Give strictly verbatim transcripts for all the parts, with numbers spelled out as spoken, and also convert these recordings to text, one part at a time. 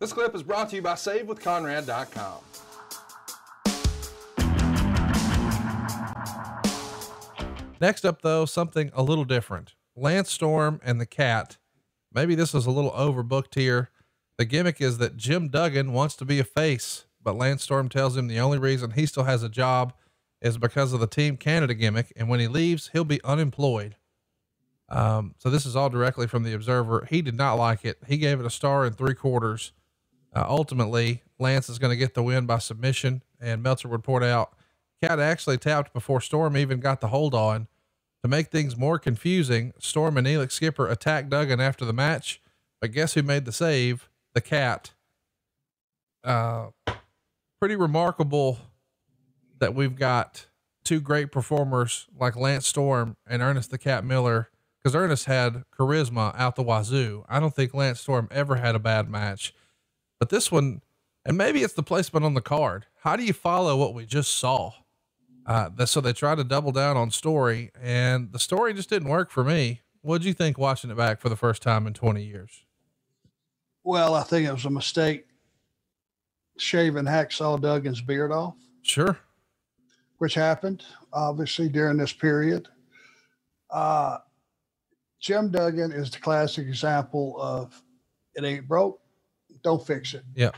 This clip is brought to you by Save With Conrad dot com. Next up, though, something a little different. Lance Storm and the Cat. Maybe this is a little overbooked here. The gimmick is that Jim Duggan wants to be a face, but Lance Storm tells him the only reason he still has a job is because of the Team Canada gimmick, and when he leaves, he'll be unemployed. Um, so this is all directly from the Observer. He did not like it. He gave it a star and three quarters. Uh, ultimately, Lance is going to get the win by submission, and Meltzer would point out, Cat actually tapped before Storm even got the hold on. To make things more confusing, Storm and Elix Skipper attacked Duggan after the match, but guess who made the save? The Cat. Uh, pretty remarkable that we've got two great performers like Lance Storm and Ernest the Cat Miller, because Ernest had charisma out the wazoo. I don't think Lance Storm ever had a bad match, but this one, and maybe it's the placement on the card. How do you follow what we just saw? Uh, the, so they tried to double down on story, and the story just didn't work for me. What'd you think watching it back for the first time in twenty years? Well, I think it was a mistake shaving Hacksaw Duggan's beard off. Sure. Which happened obviously during this period. Uh, Jim Duggan is the classic example of it ain't broke, don't fix it. Yeah.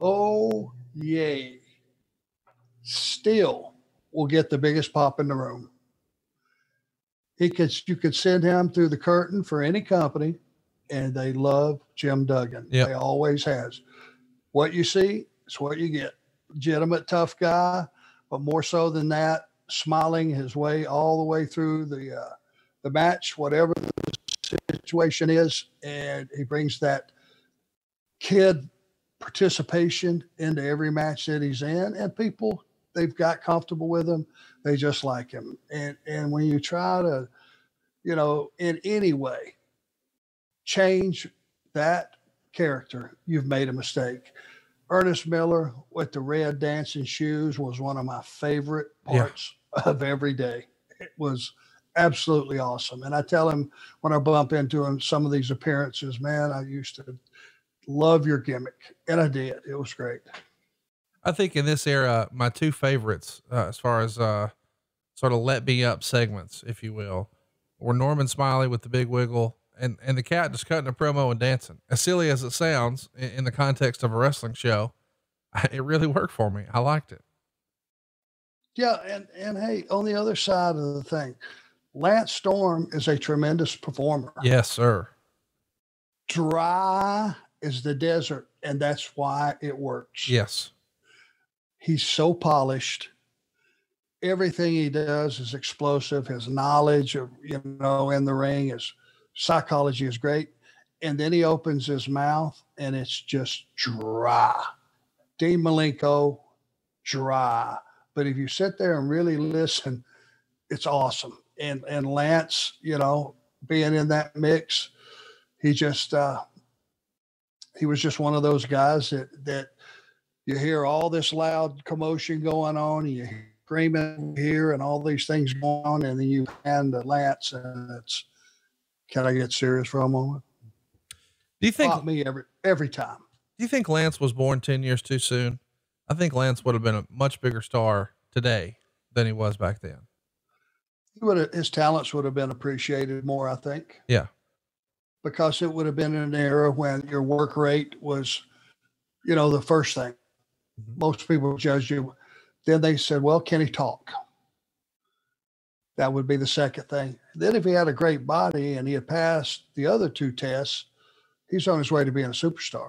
Oh, yay. Still will get the biggest pop in the room. He could, you could send him through the curtain for any company, and they love Jim Duggan. Yep. They always has. What you see is what you get. Legitimate tough guy, but more so than that, smiling his way all the way through the uh, the match, whatever the situation is, and he brings that kid participation into every match that he's in, and people, they've got comfortable with him. They just like him. And, and when you try to, you know, in any way change that character, you've made a mistake. Ernest Miller with the red dancing shoes was one of my favorite parts yeah. of every day. It was absolutely awesome. And I tell him when I bump into him, some of these appearances, man, I used to love your gimmick. And I did. It was great. I think in this era, my two favorites, uh, as far as, uh, sort of let me up segments, if you will, were Norman Smiley with the big wiggle and, and the Cat just cutting a promo and dancing. As silly as it sounds in, in the context of a wrestling show, it really worked for me. I liked it. Yeah. And, and hey, on the other side of the thing, Lance Storm is a tremendous performer. Yes, sir. Dry is the desert, and that's why it works. Yes. He's so polished. Everything he does is explosive. His knowledge of, you know, in the ring, his psychology is great. And then he opens his mouth and it's just dry. Dean Malenko, dry. But if you sit there and really listen, it's awesome. And, and Lance, you know, being in that mix, he just, uh, he was just one of those guys that, that you hear all this loud commotion going on, and you hear screaming here and all these things going on, and then you hand the Lance, and it's, can I get serious for a moment? Do you think me every, every time? Do you think Lance was born ten years too soon? I think Lance would have been a much bigger star today than he was back then. He would have, his talents would have been appreciated more, I think. Yeah. Because it would have been an era when your work rate was, you know, the first thing. Mm-hmm. Most people judge you. Then they said, well, can he talk? That would be the second thing. Then if he had a great body and he had passed the other two tests, he's on his way to being a superstar.